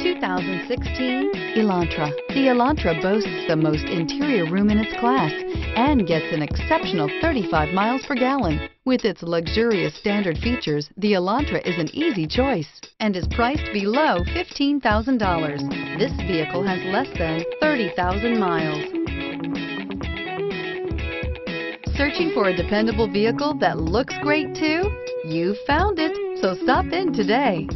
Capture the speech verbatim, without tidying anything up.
two thousand sixteen Elantra. The Elantra boasts the most interior room in its class and gets an exceptional thirty-five miles per gallon. With its luxurious standard features, the Elantra is an easy choice and is priced below fifteen thousand dollars. This vehicle has less than thirty thousand miles. Searching for a dependable vehicle that looks great too? You found it, so stop in today.